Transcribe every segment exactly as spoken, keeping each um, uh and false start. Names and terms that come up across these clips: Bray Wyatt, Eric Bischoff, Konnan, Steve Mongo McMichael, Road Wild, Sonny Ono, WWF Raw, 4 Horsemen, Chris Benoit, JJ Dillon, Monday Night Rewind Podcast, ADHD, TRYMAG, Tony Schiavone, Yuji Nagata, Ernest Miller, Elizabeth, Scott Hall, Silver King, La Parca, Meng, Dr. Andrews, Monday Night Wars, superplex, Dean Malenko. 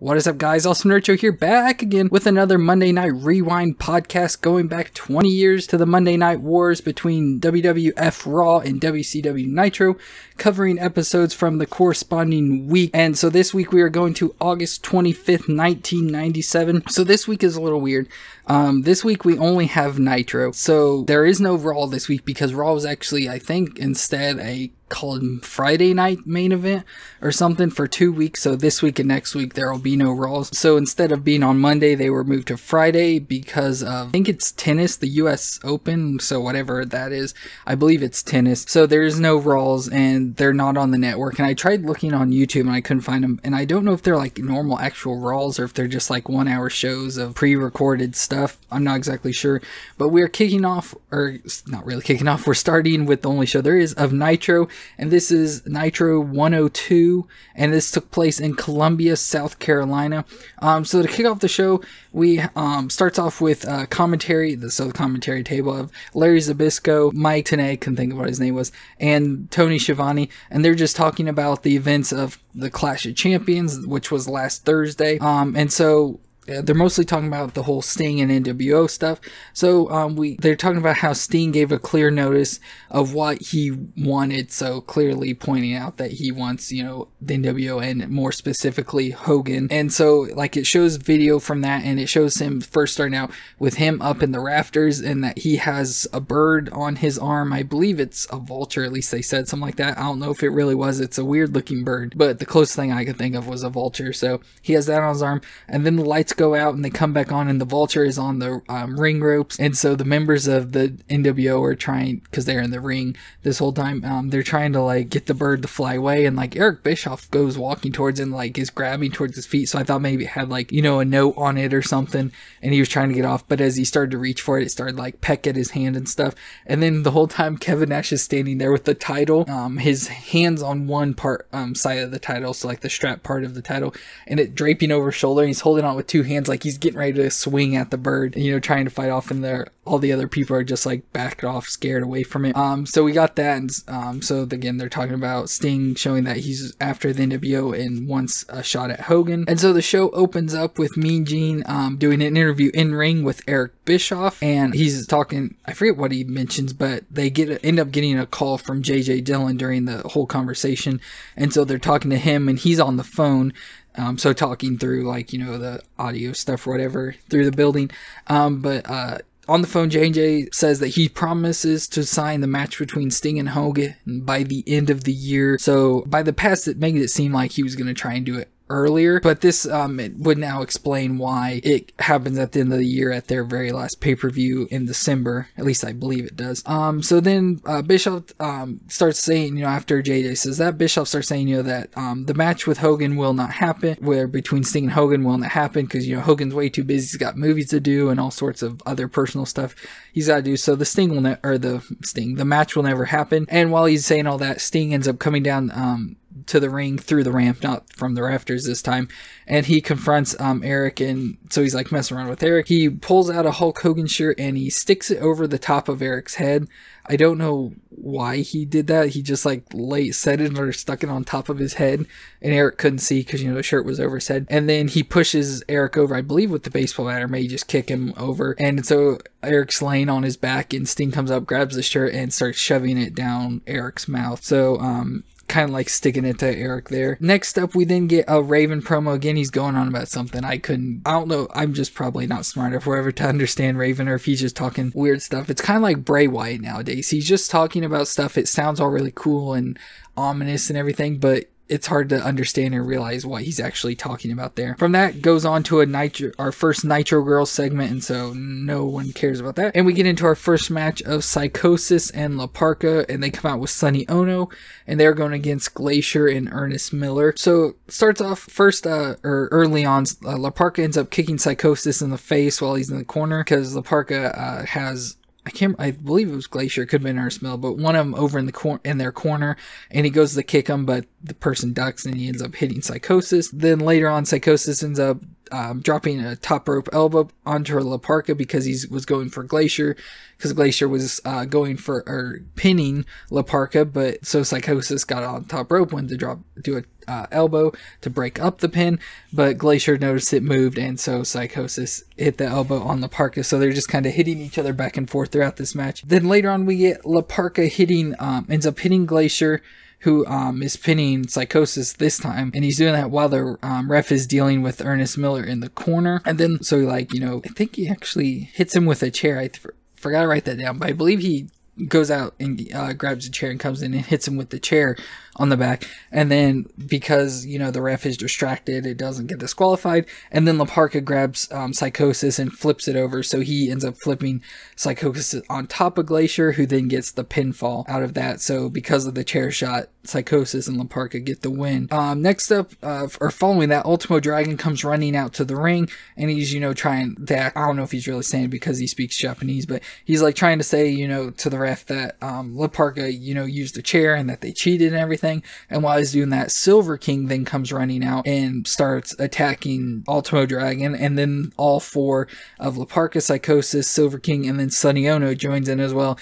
What is up, guys? Awesome Nitro here, back again with another Monday Night Rewind podcast, going back twenty years to the Monday Night Wars between W W F Raw and W C W Nitro, covering episodes from the corresponding week. And so this week we are going to August twenty-fifth, nineteen ninety-seven. So this week is a little weird. Um, this week we only have Nitro, so there is no Raw this week because Raw was actually, I think, instead a called Friday night main event or something for two weeks. So this week and next week there will be no Raws, so instead of being on Monday they were moved to Friday because of, I think it's tennis, the U S Open, so whatever that is. I believe it's tennis, so there's no Raws and they're not on the network. And I tried looking on YouTube and I couldn't find them, and I don't know if they're like normal actual Raws or if they're just like one hour shows of pre-recorded stuff. I'm not exactly sure, but we're kicking off, or not really kicking off, we're starting with the only show there is of Nitro. And this is Nitro one oh two, and this took place in Columbia, South Carolina. Um, so to kick off the show, we um, starts off with uh, commentary, the so the commentary table of Larry Zbyszko, Mike Tenay, couldn't think of what his name was, and Tony Schiavone, and they're just talking about the events of the Clash of Champions, which was last Thursday. Um, and so they're mostly talking about the whole Sting and N W O stuff. So um, we they're talking about how Sting gave a clear notice of what he wanted, so clearly pointing out that he wants, you know, the N W O and more specifically Hogan. And so like it shows video from that, and it shows him first starting out with him up in the rafters, and that he has a bird on his arm. I believe it's a vulture, at least they said something like that. I don't know if it really was. It's a weird looking bird, but the closest thing I could think of was a vulture. So he has that on his arm, and then the lights go go out and they come back on, and the vulture is on the um, ring ropes. And so the members of the N W O are trying, because they're in the ring this whole time, um, they're trying to like get the bird to fly away, and like Eric Bischoff goes walking towards and like is grabbing towards his feet. So I thought maybe it had like, you know, a note on it or something, and he was trying to get off, but as he started to reach for it, it started like peck at his hand and stuff. And then the whole time Kevin Nash is standing there with the title, um, his hands on one part um, side of the title, so like the strap part of the title, and it draping over his shoulder, and he's holding on with two hands hands like he's getting ready to swing at the bird, you know, trying to fight off in there. All the other people are just like backed off, scared away from it. Um so we got that, and um so again they're talking about Sting showing that he's after the N W O and wants a shot at Hogan. And so the show opens up with Mean Gene um doing an interview in ring with Eric Bischoff, and he's talking, I forget what he mentions, but they get end up getting a call from J J Dillon during the whole conversation. And so they're talking to him and he's on the phone, Um, so talking through like, you know, the audio stuff or whatever through the building. Um, but uh, on the phone, J J says that he promises to sign the match between Sting and Hogan by the end of the year. So by the past, it made it seem like he was going to try and do it earlier, but this um it would now explain why it happens at the end of the year at their very last pay-per-view in December, at least I believe it does. Um so then uh Bischoff um starts saying, you know, after J J says that, Bischoff starts saying, you know, that um the match with Hogan will not happen, where between Sting and Hogan will not happen, because, you know, Hogan's way too busy, he's got movies to do and all sorts of other personal stuff he's got to do, so the Sting will ne or the Sting the match will never happen. And while he's saying all that, Sting ends up coming down um to the ring through the ramp, not from the rafters this time, and he confronts um Eric, and so he's like messing around with Eric. He pulls out a Hulk Hogan shirt and he sticks it over the top of Eric's head. I don't know why he did that. He just like late set it or stuck it on top of his head, and Eric couldn't see because, you know, the shirt was over his head. And then he pushes Eric over, I believe with the baseball bat, or maybe just kick him over. And so Eric's laying on his back, and Sting comes up, grabs the shirt, and starts shoving it down Eric's mouth. So um kind of like sticking it to Eric there. Next up, we then get a Raven promo. Again, he's going on about something I couldn't, I don't know, I'm just probably not smart enough ever to understand Raven, or if he's just talking weird stuff. It's kind of like Bray Wyatt nowadays. He's just talking about stuff. It sounds all really cool and ominous and everything, but it's hard to understand and realize what he's actually talking about there. From that goes on to a Nitro, our first Nitro Girls segment, and so no one cares about that. And we get into our first match of Psychosis and La Parca, and they come out with Sonny Ono, and they're going against Glacier and Ernest Miller. So starts off first, uh, or early on, uh, La Parca ends up kicking Psychosis in the face while he's in the corner, because La Parca uh, has, I can't, I believe it was Glacier, could have been Ernest Miller, but one of them over in the cor in their corner, and he goes to kick him, but the person ducks and he ends up hitting Psychosis. Then later on, Psychosis ends up um, dropping a top rope elbow onto La Parca because he was going for Glacier, because Glacier was uh, going for or pinning La Parca, but so Psychosis got on top rope, went to drop do a Uh, elbow to break up the pin, but Glacier noticed it moved, and so Psychosis hit the elbow on La Parca. So they're just kind of hitting each other back and forth throughout this match. Then later on we get La Parca hitting um, ends up hitting Glacier, who um, is pinning Psychosis this time, and he's doing that while the um, ref is dealing with Ernest Miller in the corner. And then so like, you know, I think he actually hits him with a chair. I th forgot to write that down, but I believe he goes out and uh, grabs a chair and comes in and hits him with the chair on the back. And then because, you know, the ref is distracted, it doesn't get disqualified. And then La Parca grabs um, Psychosis and flips it over. So he ends up flipping Psychosis on top of Glacier, who then gets the pinfall out of that. So because of the chair shot, Psychosis and La Parca get the win. Um, next up, uh, or following that, Ultimo Dragon comes running out to the ring, and he's, you know, trying that, I don't know if he's really saying it because he speaks Japanese, but he's like trying to say, you know, to the ref that um, La Parca, you know, used a chair and that they cheated and everything. And while he's doing that, Silver King then comes running out and starts attacking Ultimo Dragon, and then all four of La Parca, Psychosis, Silver King, and then Sonny Ono joins in as well.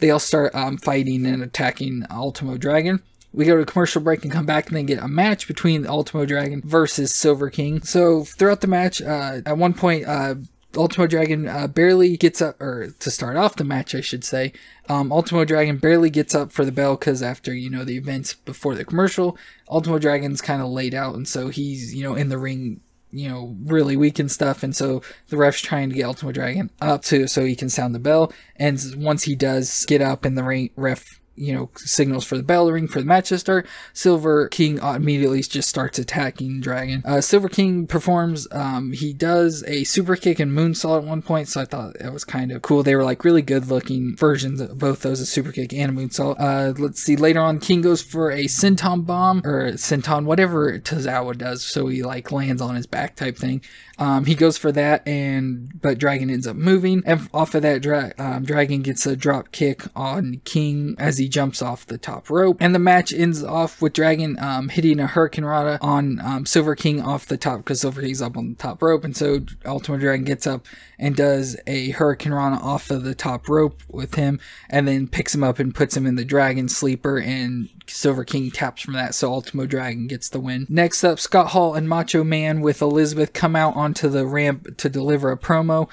They all start um, fighting and attacking Ultimo Dragon. We go to a commercial break and come back and then get a match between Ultimo Dragon versus Silver King. So throughout the match, uh, at one point, uh, Ultimo Dragon uh, barely gets up, or to start off the match, I should say, um, Ultimo Dragon barely gets up for the bell because after, you know, the events before the commercial, Ultimo Dragon's kind of laid out, and so he's, you know, in the ring, you know, really weak and stuff, and so the ref's trying to get Ultimo Dragon up to so he can sound the bell, and once he does get up in the ring, ref, you know, signals for the bell ring for the match to start, Silver King immediately just starts attacking Dragon. Uh, Silver King performs, um, he does a super kick and moonsault at one point, so I thought that was kind of cool. They were like really good looking versions of both those, a super kick and a moonsault. Uh, let's see, later on, King goes for a senton bomb, or a senton, whatever Tozawa does, so he like lands on his back type thing. Um, he goes for that, and but Dragon ends up moving, and off of that, dra um, Dragon gets a drop kick on King as he jumps off the top rope, and the match ends off with Dragon um, hitting a hurricanrana on um, Silver King off the top, because Silver King's up on the top rope, and so Ultimo Dragon gets up and does a hurricanrana off of the top rope with him, and then picks him up and puts him in the Dragon Sleeper, and Silver King taps from that, so Ultimo Dragon gets the win. Next up, Scott Hall and Macho Man with Elizabeth come out on to the ramp to deliver a promo.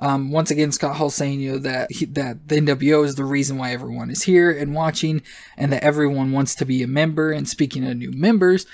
Um, once again, Scott Hall saying, you know, that he, that the N W O is the reason why everyone is here and watching, and that everyone wants to be a member. And speaking of new members,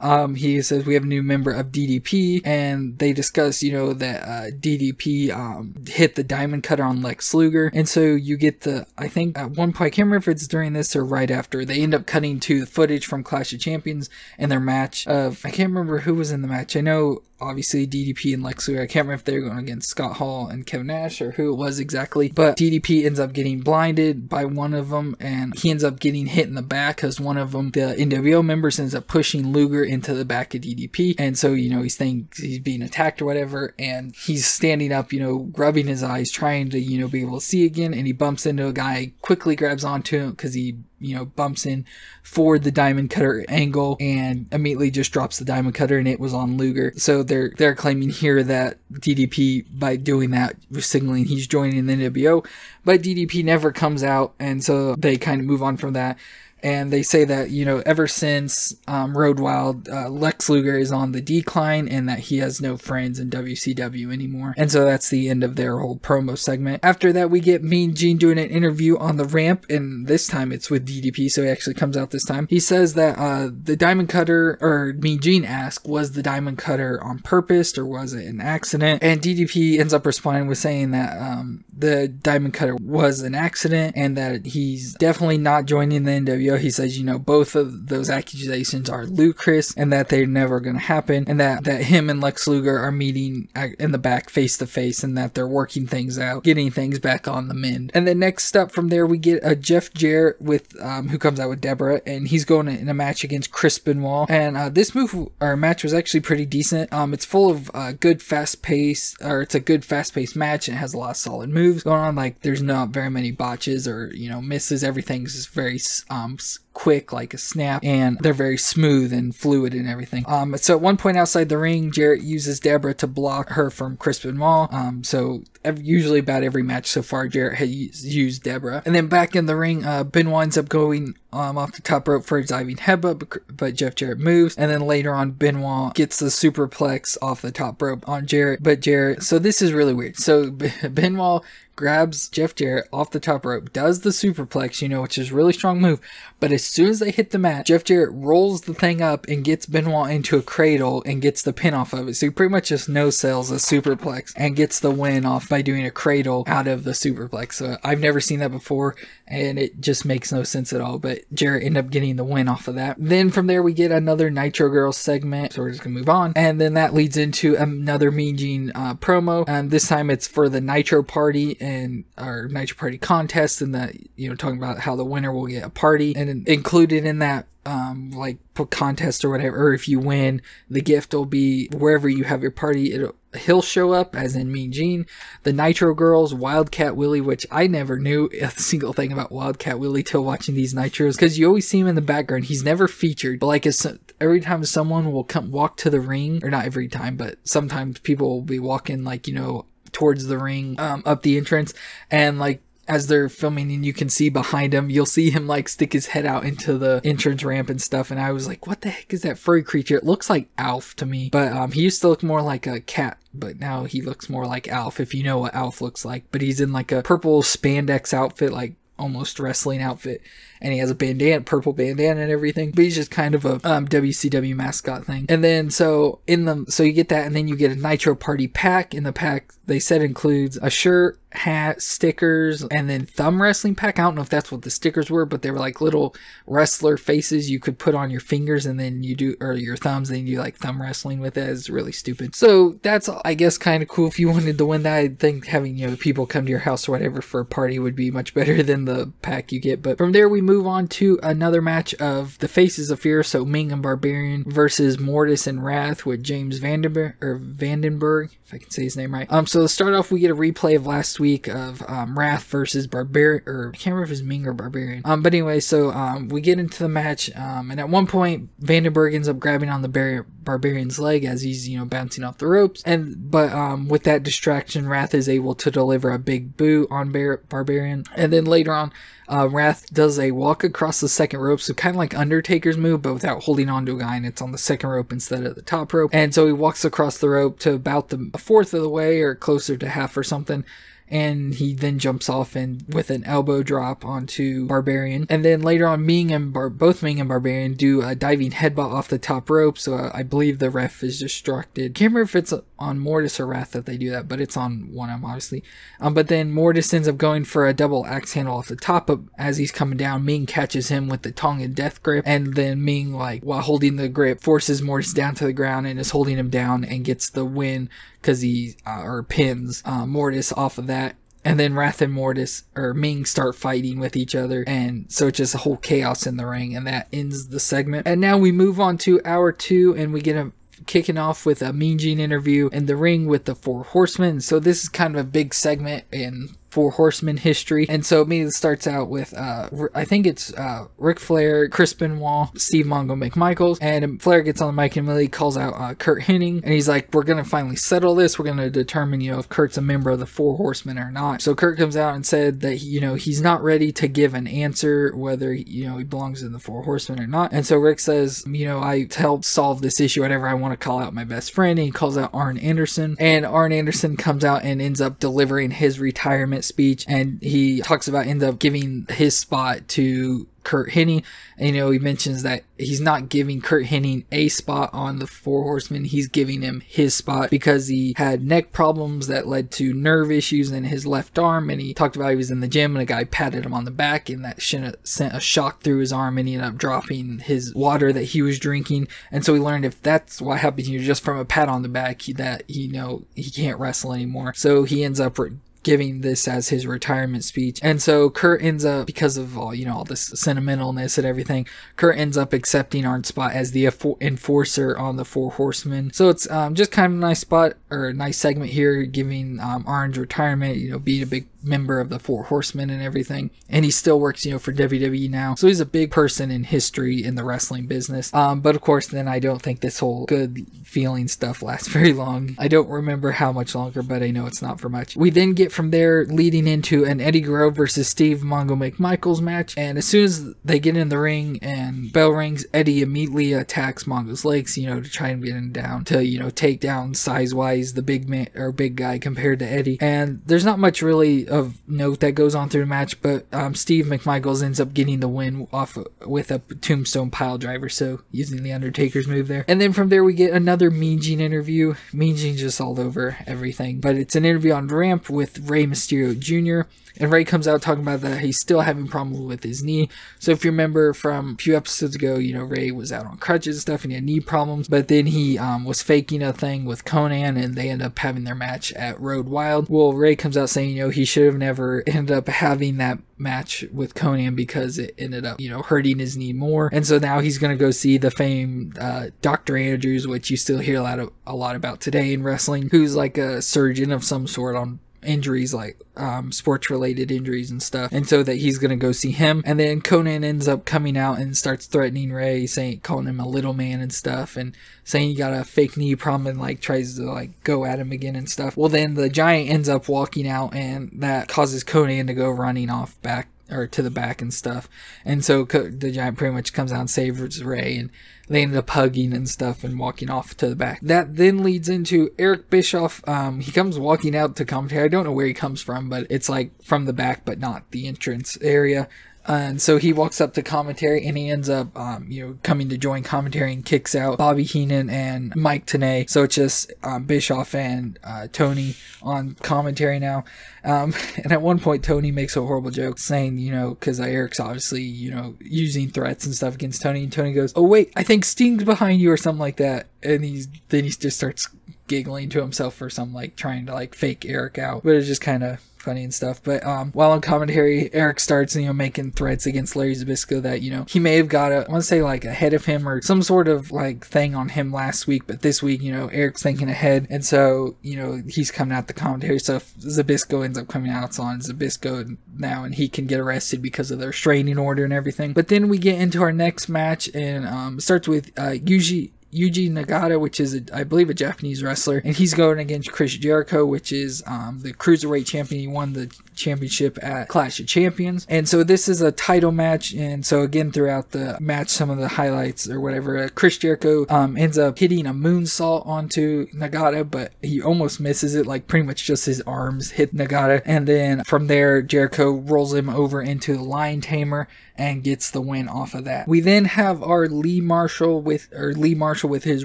um, he says we have a new member of D D P, and they discuss, you know, that uh, D D P um, hit the diamond cutter on Lex Luger, and so you get the, I think at one point, I can't remember if it's during this or right after, they end up cutting to the footage from Clash of Champions and their match of, I can't remember who was in the match. I know obviously D D P and Lex Luger, I can't remember if they're going against Scott Hall and Kevin Nash or who it was exactly, but D D P ends up getting blinded by one of them, and he ends up getting hit in the back because one of them, the N W O members, ends up pushing Luger into the back of D D P, and so, you know, he's thinks he's being attacked or whatever, and he's standing up, you know, rubbing his eyes, trying to, you know, be able to see again, and he bumps into a guy, quickly grabs onto him because he, you know, bumps in for the diamond cutter angle and immediately just drops the diamond cutter, and it was on Luger. So they're they're claiming here that D D P, by doing that, was signaling he's joining the N W O, but D D P never comes out, and so they kind of move on from that. And they say that, you know, ever since um, Road Wild, uh, Lex Luger is on the decline, and that he has no friends in W C W anymore. And so that's the end of their whole promo segment. After that, we get Mean Gene doing an interview on the ramp, and this time it's with D D P, so he actually comes out this time. He says that uh, the diamond cutter, or Mean Gene asked, was the diamond cutter on purpose, or was it an accident? And D D P ends up responding with saying that um, the diamond cutter was an accident, and that he's definitely not joining the N W O. He says, you know, both of those accusations are ludicrous and that they're never going to happen, and that, that him and Lex Luger are meeting in the back face to face, and that they're working things out, getting things back on the mend. And then next up from there, we get a Jeff Jarrett with, um, who comes out with Deborah, and he's going in a match against Chris Benoit. And uh, this move, or match, was actually pretty decent. Um, it's full of uh, good fast pace, or it's a good fast paced match, and it has a lot of solid moves going on. Like, there's not very many botches or, you know, misses. Everything's very, um, quick like a snap, and they're very smooth and fluid and everything. Um, so at one point outside the ring, Jarrett uses Deborah to block her from Chris Benoit. Um, so every, usually about every match so far, Jarrett had used Deborah. And then back in the ring, uh, Benoit ends up going um, off the top rope for his diving headbutt, but, but Jeff Jarrett moves. And then later on, Benoit gets the superplex off the top rope on Jarrett, but Jarrett, so this is really weird. So Benoit grabs Jeff Jarrett off the top rope, does the superplex, you know, which is a really strong move, but as soon as they hit the mat, Jeff Jarrett rolls the thing up and gets Benoit into a cradle and gets the pin off of it. So he pretty much just no-sells a superplex and gets the win off by doing a cradle out of the superplex. So I've never seen that before, and it just makes no sense at all, but Jarrett ended up getting the win off of that. Then from there, we get another Nitro Girls segment, so we're just gonna move on, and then that leads into another Mean Gene uh, promo, and this time it's for the Nitro Party, and our Nitro Party contest, and that, you know, talking about how the winner will get a party, and included in that um like contest or whatever, or if you win, the gift will be wherever you have your party, it'll he'll show up, as in Mean Gene, the Nitro Girls, Wildcat Willie, which I never knew a single thing about Wildcat Willie till watching these Nitros, because you always see him in the background, he's never featured, but like it's, every time someone will come walk to the ring, or not every time, but sometimes people will be walking, like, you know, towards the ring, um, up the entrance, and like as they're filming and you can see behind him, you'll see him like stick his head out into the entrance ramp and stuff, and I was like, what the heck is that furry creature? It looks like Alf to me, but um, he used to look more like a cat, but now he looks more like Alf, if you know what Alf looks like, but he's in like a purple spandex outfit, like almost wrestling outfit, and he has a bandana, purple bandana and everything, but he's just kind of a um, W C W mascot thing. And then so in the so you get that, and then you get a Nitro Party pack, and the pack they said includes a shirt, hat, stickers, and then thumb wrestling pack. I don't know if that's what the stickers were, but they were like little wrestler faces you could put on your fingers, and then you do, or your thumbs, then you do like thumb wrestling with it. It's really stupid. So that's, I guess, kind of cool. If you wanted to win that, I think having, you know, people come to your house or whatever for a party would be much better than the pack you get. But from there, we move on to another match of the Faces of Fear. So Meng and Barbarian versus Mortis and Wrath with James Vandenberg, or Vandenberg, if I can say his name right. Um, so to start off, we get a replay of last week of um, Wrath versus Barbarian, or I can't remember if it's Meng or Barbarian. Um, but anyway, so um, we get into the match, um, and at one point Vandenberg ends up grabbing on the bar Barbarian's leg as he's, you know, bouncing off the ropes, and but um, with that distraction, Wrath is able to deliver a big boot on Bar Barbarian, and then later on, uh, Wrath does a walk across the second rope, so kind of like Undertaker's move, but without holding on to a guy, and it's on the second rope instead of the top rope, and so he walks across the rope to about the a fourth of the way, or closer to half or something, and he then jumps off and with an elbow drop onto Barbarian. And then later on, Meng and Bar both Meng and Barbarian do a diving headbutt off the top rope, so uh, I believe the ref is distracted. Can't remember if it's on Mortis or Wrath that they do that, but it's on one of them, obviously. Um, but then Mortis ends up going for a double axe handle off the top, but as he's coming down, Meng catches him with the tongue and death grip, and then Meng, like, while holding the grip, forces Mortis down to the ground and is holding him down and gets the win, because he, uh, or pins uh, Mortis off of that. And then Wrath and Mortis, or Meng, start fighting with each other, and so it's just a whole chaos in the ring, and that ends the segment. And now we move on to hour two, and we get a kicking off with a Mean Gene interview in the ring with the Four Horsemen. So this is kind of a big segment in Four Horsemen history, and so it starts out with uh I think it's uh Ric Flair, Chris Benoit, Steve Mongo McMichaels, and Flair gets on the mic and really calls out uh Curt Hennig, and he's like, we're gonna finally settle this, we're gonna determine, you know, if Kurt's a member of the Four Horsemen or not. So Curt comes out and said that, you know, he's not ready to give an answer whether, you know, he belongs in the Four Horsemen or not. And so Rick says, you know, I helped solve this issue, whatever, I want to call out my best friend, and he calls out Arn Anderson, and Arn Anderson comes out and ends up delivering his retirement speech, and he talks about end up giving his spot to Curt Hennig, and, you know, he mentions that he's not giving Curt Hennig a spot on the Four Horsemen, he's giving him his spot because he had neck problems that led to nerve issues in his left arm, and he talked about he was in the gym and a guy patted him on the back, and that sent a shock through his arm, and he ended up dropping his water that he was drinking, and so he learned if that's what happened to you just from a pat on the back, that, you know, he can't wrestle anymore. So he ends up giving this as his retirement speech, and so Curt ends up, because of all, you know, all this sentimentalness and everything, Curt ends up accepting Arn's spot as the enforcer on the Four Horsemen. So it's um, just kind of a nice spot, or a nice segment here, giving um, Arn's retirement, you know, being a big member of the Four Horsemen and everything, and he still works, you know, for W W E now. So he's a big person in history in the wrestling business. Um, but of course, then I don't think this whole good feeling stuff lasts very long. I don't remember how much longer, but I know it's not for much. We then get from there leading into an Eddie Guerrero versus Steve Mongo McMichaels match, and as soon as they get in the ring and bell rings, Eddie immediately attacks Mongo's legs, you know, to try and get him down, to, you know, take down size-wise the big man or big guy compared to Eddie. And there's not much really of note that goes on through the match, but um, Steve McMichaels ends up getting the win off of, with a tombstone pile driver, so using the Undertaker's move there. And then from there we get another Mean Gene interview. Mean Gene just all over everything, but it's an interview on Ramp with Rey Mysterio Junior And Rey comes out talking about that he's still having problems with his knee. So if you remember from a few episodes ago, you know, Rey was out on crutches and stuff and he had knee problems, but then he um, was faking a thing with Konnan and they end up having their match at Road Wild. Well, Rey comes out saying, you know, he should have never ended up having that match with Konnan because it ended up, you know, hurting his knee more. And so now he's going to go see the famed uh, Doctor Andrews, which you still hear a lot of, a lot about today in wrestling, who's like a surgeon of some sort on injuries, like um, sports related injuries and stuff. And so that he's going to go see him. And then Konnan ends up coming out and starts threatening Rey, saying, calling him a little man and stuff, and saying he got a fake knee problem, and like tries to like go at him again and stuff. Well, then the giant ends up walking out, and that causes Konnan to go running off back or to the back and stuff. And so the giant pretty much comes out and saves Rey, and they ended up hugging and stuff and walking off to the back. That then leads into Eric Bischoff. Um, he comes walking out to commentary. I don't know where he comes from, but it's like from the back, but not the entrance area. And so he walks up to commentary, and he ends up, um, you know, coming to join commentary and kicks out Bobby Heenan and Mike Tenay. So it's just um, Bischoff and uh, Tony on commentary now. Um, and at one point, Tony makes a horrible joke saying, you know, because uh, Eric's obviously, you know, using threats and stuff against Tony. And Tony goes, "Oh, wait, I think Sting's behind you," or something like that. And he's then he just starts giggling to himself or something, like trying to like fake Eric out. But it's just kind of funny and stuff. But um while on commentary, Eric starts, you know, making threats against Larry Zbyszko that, you know, he may have got a, I want to say like ahead of him or some sort of like thing on him last week, but this week, you know, Eric's thinking ahead, and so, you know, he's coming out the commentary stuff. Zbyszko ends up coming out, it's on Zbyszko now, and he can get arrested because of the restraining order and everything. But then we get into our next match, and um it starts with uh Yuji Yuji Nagata, which is, a, I believe, a Japanese wrestler, and he's going against Chris Jericho, which is um, the Cruiserweight champion. He won the championship at Clash of Champions, and so this is a title match. And so again, throughout the match, some of the highlights or whatever, uh, Chris Jericho um, ends up hitting a moonsault onto Nagata, but he almost misses it, like pretty much just his arms hit Nagata, and then from there, Jericho rolls him over into the Lion Tamer and gets the win off of that. We then have our Lee Marshall with, or Lee Marshall with his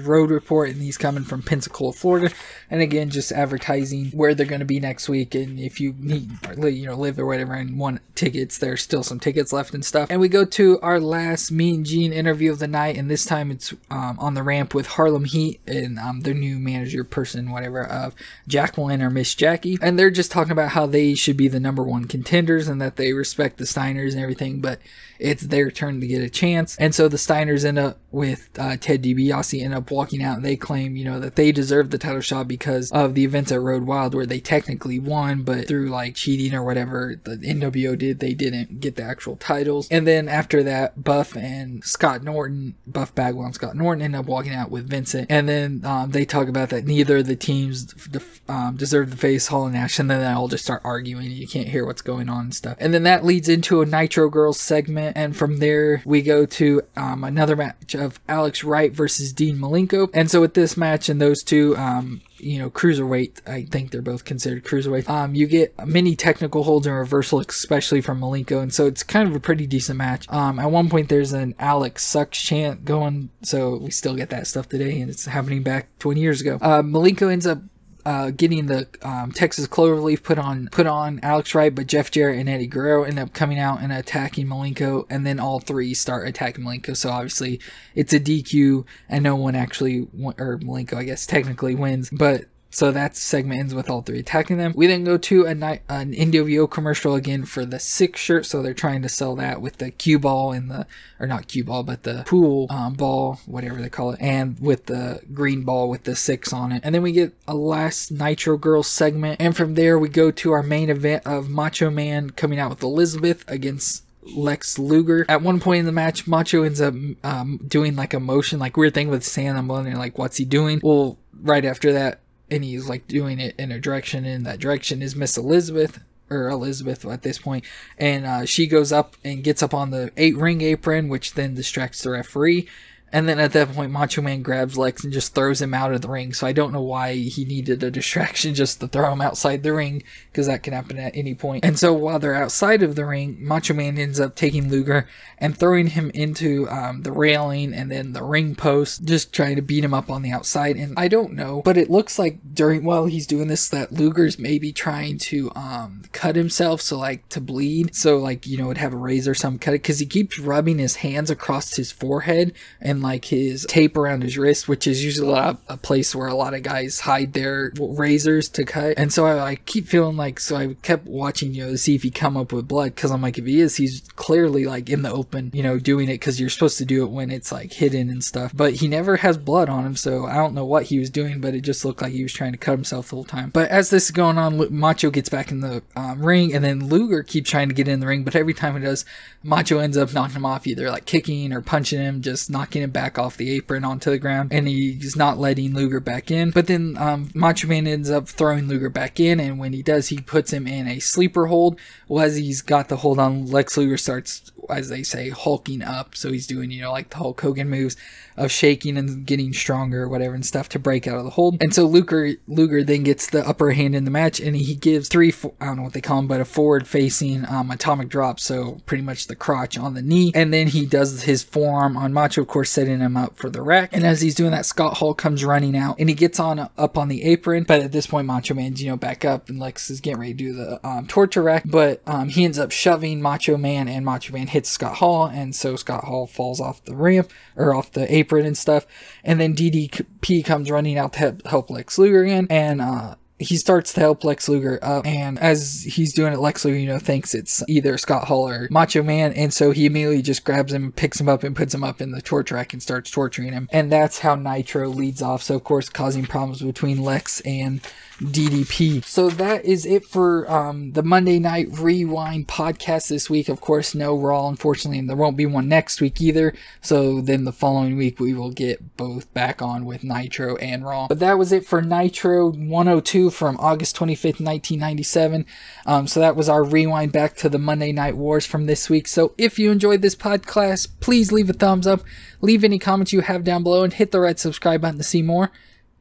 road report, and he's coming from Pensacola, Florida, and again just advertising where they're going to be next week, and if you need, you know, live or whatever and want tickets, there's still some tickets left and stuff. And we go to our last Mean Gene interview of the night, and this time it's um, on the ramp with Harlem Heat and um, their new manager person, whatever, of Jacqueline or Miss Jackie, and they're just talking about how they should be the number one contenders and that they respect the Steiners and everything, but it's their turn to get a chance. And so the Steiners end up with uh, Ted DiBiase end up walking out, and they claim, you know, that they deserve the title shot because of the events at Road Wild where they technically won, but through like cheating or whatever the N W O did, they didn't get the actual titles. And then after that, Buff and Scott Norton, Buff Bagwell and Scott Norton end up walking out with Vincent, and then um, they talk about that neither of the teams def um, deserve to face Hall and Nash, and then they all just start arguing and you can't hear what's going on and stuff. And then that leads into a Nitro Girls segment, and from there we go to um, another match of Alex Wright versus Dean Malenko. And so with this match and those two, um, you know, cruiserweight, I think they're both considered cruiserweight, um, you get many technical holds and reversals, especially from Malenko, and so it's kind of a pretty decent match. Um, at one point there's an Alex sucks chant going, so we still get that stuff today, and it's happening back twenty years ago. Uh, Malenko ends up Uh, getting the um, Texas Cloverleaf put on put on Alex Wright, but Jeff Jarrett and Eddie Guerrero end up coming out and attacking Malenko, and then all three start attacking Malenko. So obviously it's a D Q, and no one actually, or Malenko I guess technically wins, but So that segment ends with all three attacking them. We then go to a night, an N W O commercial again for the six shirt. So they're trying to sell that with the cue ball and the, or not cue ball, but the pool um, ball, whatever they call it. And with the green ball with the six on it. And then we get a last Nitro Girls segment. And from there we go to our main event of Macho Man coming out with Elizabeth against Lex Luger. At one point in the match, Macho ends up um, doing like a motion, like weird thing with sand. I'm wondering like, what's he doing? Well, right after that, and he's like doing it in a direction, and in that direction is Miss Elizabeth, or Elizabeth at this point, and uh, she goes up and gets up on the eight ring apron, which then distracts the referee. And then at that point, Macho Man grabs Lex and just throws him out of the ring. So I don't know why he needed a distraction just to throw him outside the ring, because that can happen at any point. And so while they're outside of the ring, Macho Man ends up taking Luger and throwing him into um, the railing and then the ring post, just trying to beat him up on the outside. And I don't know, but it looks like during while he's doing this that Luger's maybe trying to um, cut himself, so like to bleed. So like, you know, it'd have a razor or something cut it, because he keeps rubbing his hands across his forehead and like his tape around his wrist, which is usually a, lot, a place where a lot of guys hide their razors to cut. And so I, I keep feeling like, so I kept watching, you know, to see if he come up with blood, because I'm like, if he is, he's clearly like in the open, you know, doing it, because you're supposed to do it when it's like hidden and stuff, but he never has blood on him. So I don't know what he was doing, but it just looked like he was trying to cut himself the whole time. But as this is going on, Macho gets back in the um, ring, and then Luger keeps trying to get in the ring, but every time he does, Macho ends up knocking him off, either like kicking or punching him, just knocking him back off the apron onto the ground, and he's not letting Luger back in. But then um, Macho Man ends up throwing Luger back in, and when he does, he puts him in a sleeper hold. Well, as he's got the hold on, Lex Luger starts, as they say, hulking up. So he's doing, you know, like the Hulk Hogan moves of shaking and getting stronger or whatever and stuff to break out of the hold. And so Luger, Luger then gets the upper hand in the match, and he gives three, four, I don't know what they call him, but a forward facing um, atomic drop, so pretty much the crotch on the knee. And then he does his forearm on Macho, of course, setting him up for the rack. And as he's doing that, Scott Hall comes running out, and he gets on uh, up on the apron. But at this point, Macho Man's, you know, back up, and Lex is getting ready to do the um, torture rack, but um, he ends up shoving Macho Man, and Macho Man hits Scott Hall, and so Scott Hall falls off the ramp, or off the apron and stuff. And then D D P comes running out to help Lex Luger in, and uh he starts to help Lex Luger up, and as he's doing it, Lex Luger, you know, thinks it's either Scott Hall or Macho Man, and so he immediately just grabs him, picks him up, and puts him up in the torture rack and starts torturing him. And that's how Nitro leads off, so of course causing problems between Lex and D D P. So that is it for um, the Monday Night Rewind podcast this week. Of course, no Raw, unfortunately, and there won't be one next week either, so then the following week we will get both back on with Nitro and Raw. But that was it for Nitro one oh two from August twenty-fifth nineteen ninety-seven. Um, so that was our rewind back to the Monday Night Wars from this week. So if you enjoyed this podcast, please leave a thumbs up, leave any comments you have down below, and hit the red subscribe button to see more,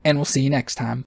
and we'll see you next time.